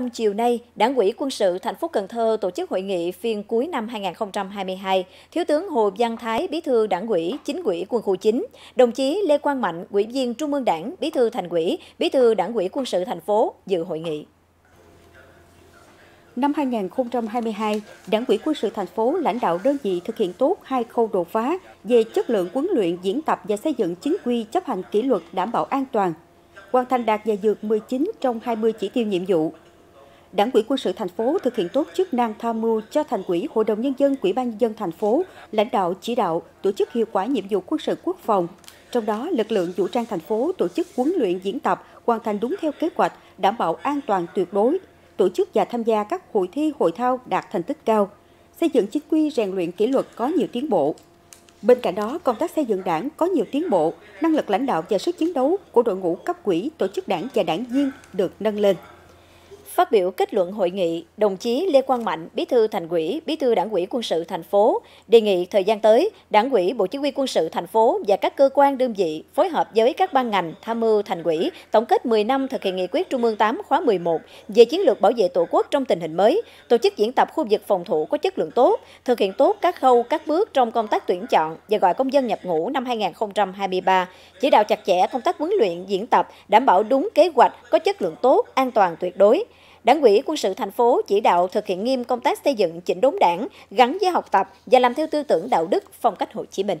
Trong chiều nay, Đảng ủy Quân sự thành phố Cần Thơ tổ chức hội nghị phiên cuối năm 2022. Thiếu tướng Hồ Văn Thái, Bí thư Đảng ủy, Chính ủy Quân khu 9, đồng chí Lê Quang Mạnh, Ủy viên Trung ương Đảng, Bí thư Thành ủy, Bí thư Đảng ủy Quân sự thành phố dự hội nghị. Năm 2022, Đảng ủy Quân sự thành phố lãnh đạo đơn vị thực hiện tốt hai khâu đột phá về chất lượng huấn luyện, diễn tập và xây dựng chính quy chấp hành kỷ luật đảm bảo an toàn, hoàn thành đạt và vượt 19 trong 20 chỉ tiêu nhiệm vụ. Đảng ủy Quân sự thành phố thực hiện tốt chức năng tham mưu cho Thành ủy, Hội đồng Nhân dân, Ủy ban Nhân dân thành phố, lãnh đạo chỉ đạo tổ chức hiệu quả nhiệm vụ quân sự quốc phòng. Trong đó, lực lượng vũ trang thành phố tổ chức huấn luyện diễn tập hoàn thành đúng theo kế hoạch, đảm bảo an toàn tuyệt đối, tổ chức và tham gia các hội thi, hội thao đạt thành tích cao, xây dựng chính quy rèn luyện kỷ luật có nhiều tiến bộ. Bên cạnh đó, công tác xây dựng đảng có nhiều tiến bộ, năng lực lãnh đạo và sức chiến đấu của đội ngũ cấp ủy, tổ chức đảng và đảng viên được nâng lên. Phát biểu kết luận hội nghị, đồng chí Lê Quang Mạnh, Bí thư Thành ủy, Bí thư Đảng ủy Quân sự thành phố, đề nghị thời gian tới, Đảng ủy, Bộ Chỉ huy Quân sự thành phố và các cơ quan đơn vị phối hợp với các ban ngành, tham mưu Thành ủy, tổng kết 10 năm thực hiện nghị quyết Trung ương 8 khóa 11 về chiến lược bảo vệ Tổ quốc trong tình hình mới, tổ chức diễn tập khu vực phòng thủ có chất lượng tốt, thực hiện tốt các khâu, các bước trong công tác tuyển chọn và gọi công dân nhập ngũ năm 2023, chỉ đạo chặt chẽ công tác huấn luyện, diễn tập, đảm bảo đúng kế hoạch, có chất lượng tốt, an toàn tuyệt đối. Đảng ủy Quân sự thành phố chỉ đạo thực hiện nghiêm công tác xây dựng chỉnh đốn Đảng, gắn với học tập và làm theo tư tưởng đạo đức phong cách Hồ Chí Minh.